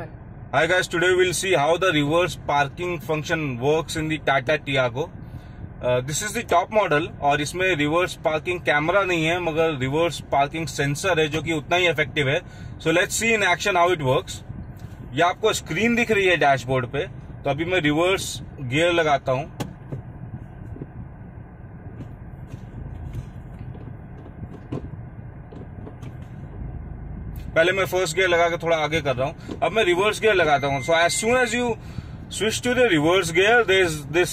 Bye. Hi guys, today we'll see how the reverse parking function works in the Tata Tiago. This is the top model और इसमें reverse parking camera नहीं है मगर reverse parking sensor है जो कि उतना ही effective है. So let's see in action how it works. यह आपको screen दिख रही है dashboard पे. तो अभी मैं reverse gear लगाता हूँ. पहले मैं फर्स्ट गियर लगा के थोड़ा आगे कर रहा हूँ. अब मैं रिवर्स गियर लगाता हूँ. So as soon as you switch to the reverse gear there is this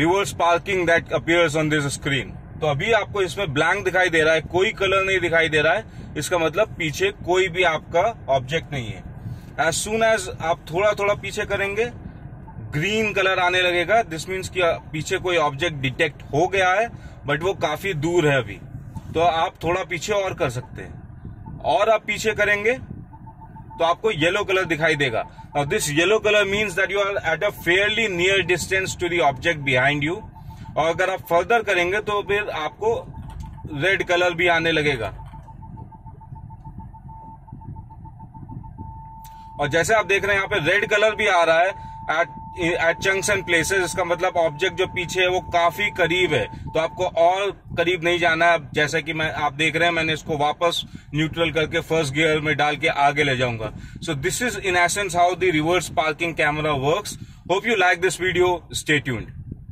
reverse parking that appears on this screen. तो अभी आपको इसमें ब्लैंक दिखाई दे रहा है, कोई कलर नहीं दिखाई दे रहा है. इसका मतलब पीछे कोई भी आपका ऑब्जेक्ट नहीं है. एज सून एज आप थोड़ा थोड़ा पीछे करेंगे ग्रीन कलर आने लगेगा. दिस मीन्स कि पीछे कोई ऑब्जेक्ट डिटेक्ट हो गया है बट वो काफी दूर है अभी. तो आप थोड़ा पीछे और कर सकते हैं और आप पीछे करेंगे तो आपको येलो कलर दिखाई देगा. Now this yellow colour means that you are at a fairly near distance to the object behind you. और अगर आप फर्दर करेंगे तो फिर आपको रेड कलर भी आने लगेगा. और जैसे आप देख रहे हैं यहाँ पे रेड कलर भी आ रहा है एट चंक्स एंड प्लेसेस. इसका मतलब ऑब्जेक्ट जो पीछे है वो काफी करीब है. तो आपको और करीब नहीं जाना है. जैसे कि आप देख रहे हैं मैंने इसको वापस न्यूट्रल करके फर्स्ट गियर में डाल के आगे ले जाऊंगा. सो This is in essence how the reverse parking camera works. Hope you like this video. Stay tuned.